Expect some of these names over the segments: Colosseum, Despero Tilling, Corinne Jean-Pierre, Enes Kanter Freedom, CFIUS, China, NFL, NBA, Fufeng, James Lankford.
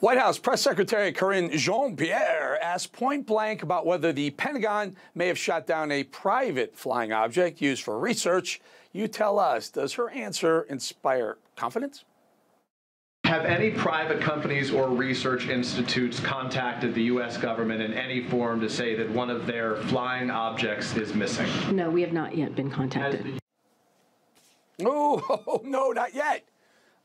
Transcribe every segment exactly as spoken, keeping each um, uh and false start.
White House Press Secretary Corinne Jean-Pierre asked point blank about whether the Pentagon may have shot down a private flying object used for research. You tell us, does her answer inspire confidence? Have any private companies or research institutes contacted the U S government in any form to say that one of their flying objects is missing? No, we have not yet been contacted. Oh, no, not yet.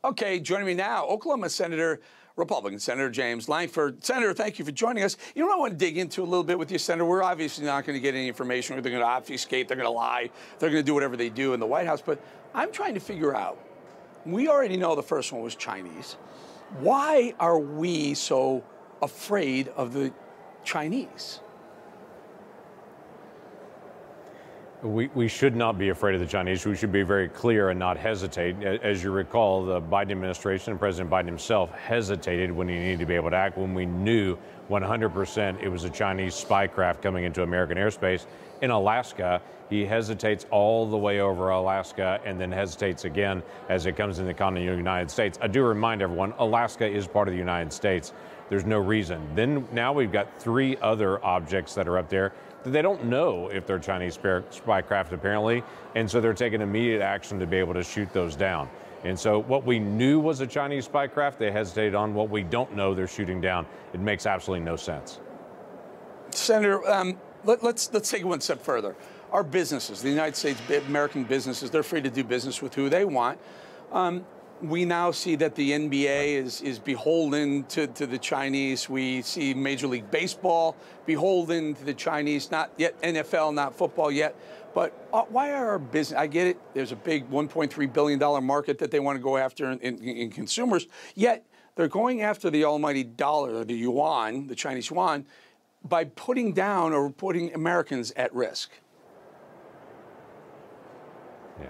Okay, joining me now, Oklahoma Senator, Republican Senator James Lankford. Senator, thank you for joining us. You know what I want to dig into a little bit with you, Senator? We're obviously not going to get any information. They're going to obfuscate. They're going to lie. They're going to do whatever they do in the White House. But I'm trying to figure out, we already know the first one was Chinese. Why are we so afraid of the Chinese? We, we should not be afraid of the Chinese. We should be very clear and not hesitate. As you recall, the Biden administration and President Biden himself hesitated when he needed to be able to act, when we knew one hundred percent it was a Chinese spy craft coming into American airspace in Alaska. He hesitates all the way over Alaska and then hesitates again as it comes in the continental United States. I do remind everyone, Alaska is part of the United States. There's no reason. Then now we've got three other objects that are up there that they don't know if they're Chinese spy craft apparently, and so they're taking immediate action to be able to shoot those down. And so what we knew was a Chinese spy craft, they hesitated on. What we don't know, they're shooting down. It makes absolutely no sense. Senator, um, let, let's, let's take it one step further. Our businesses, the United States, American businesses, they're free to do business with who they want. Um, we now see that the N B A is, is beholden to, to the Chinese. We see Major League Baseball beholden to the Chinese, not yet N F L, not football yet. But why are our business, I get it, there's a big one point three billion dollar market that they want to go after in, in, in consumers, yet they're going after the almighty dollar, the yuan, the Chinese yuan, by putting down or putting Americans at risk. Yeah,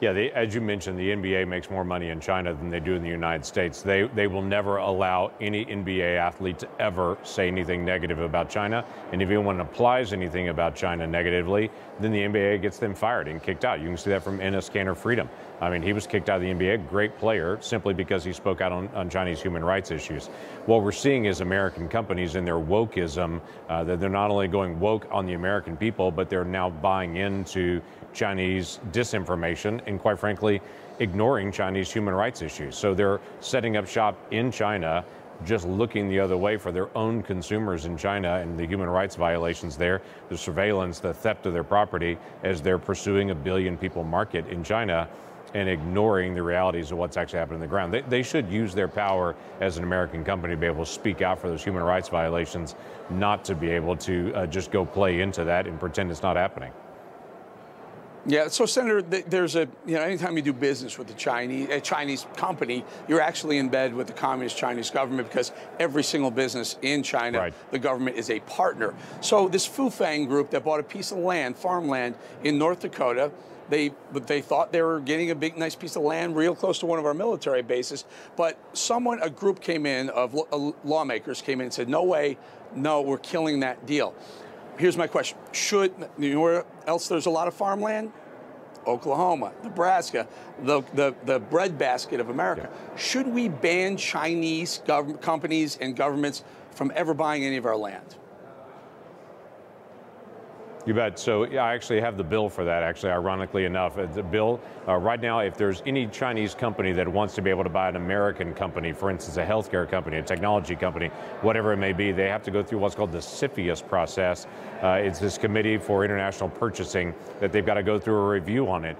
yeah. They, as you mentioned, the N B A makes more money in China than they do in the United States. They, they will never allow any N B A athlete to ever say anything negative about China. And if anyone applies anything about China negatively, then the N B A gets them fired and kicked out. You can see that from Enes Kanter Freedom. I mean, he was kicked out of the N B A, great player, simply because he spoke out on, on Chinese human rights issues. What we're seeing is American companies and their wokeism, uh, that they're not only going woke on the American people, but they're now buying into Chinese disinformation and, quite frankly, ignoring Chinese human rights issues. So they're setting up shop in China, just looking the other way for their own consumers in China and the human rights violations there, the surveillance, the theft of their property, as they're pursuing a billion people market in China and ignoring the realities of what's actually happening on the ground. They, they should use their power as an American company to be able to speak out for those human rights violations, not to be able to uh, just go play into that and pretend it's not happening. Yeah, so Senator, there's a, you know, anytime you do business with a Chinese, a Chinese company, you're actually in bed with the communist Chinese government, because every single business in China, right, the government is a partner. So this Fufeng group that bought a piece of land, farmland in North Dakota, They, they thought they were getting a big, nice piece of land real close to one of our military bases. But someone, a group came in of lawmakers came in and said, no way, no, we're killing that deal. Here's my question. Should, you know where else there's a lot of farmland? Oklahoma, Nebraska, the, the, the breadbasket of America. Yeah. Should we ban Chinese government, companies and governments from ever buying any of our land? You bet. So yeah, I actually have the bill for that, actually, ironically enough. The bill, uh, right now, if there's any Chinese company that wants to be able to buy an American company, for instance, a healthcare company, a technology company, whatever it may be, they have to go through what's called the CFIUS process. Uh, it's this Committee for International Purchasing that they've got to go through a review on it.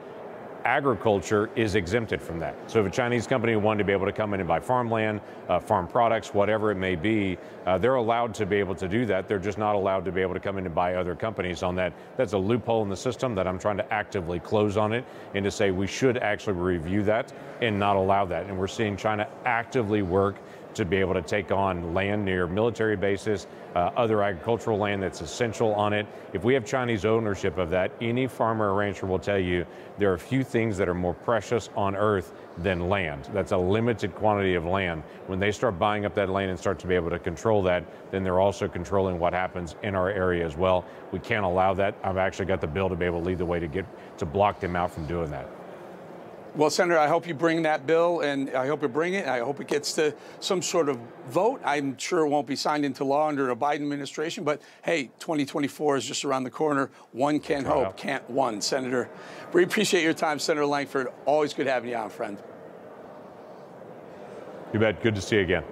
Agriculture is exempted from that. So if a Chinese company wanted to be able to come in and buy farmland, uh, farm products, whatever it may be, uh, they're allowed to be able to do that. They're just not allowed to be able to come in and buy other companies on that. That's a loophole in the system that I'm trying to actively close on it, and to say we should actually review that and not allow that. And we're seeing China actively work to be able to take on land near military bases, uh, other agricultural land that's essential on it. If we have Chinese ownership of that, any farmer or rancher will tell you there are few things that are more precious on earth than land. That's a limited quantity of land. When they start buying up that land and start to be able to control that, then they're also controlling what happens in our area as well. We can't allow that. I've actually got the bill to be able to lead the way to get to block them out from doing that. Well, Senator, I hope you bring that bill, and I hope you bring it. I hope it gets to some sort of vote. I'm sure it won't be signed into law under the Biden administration, but hey, twenty twenty-four is just around the corner. One can hope, out. Can't one, Senator. We appreciate your time, Senator Lankford. Always good having you on, friend. You bet. Good to see you again.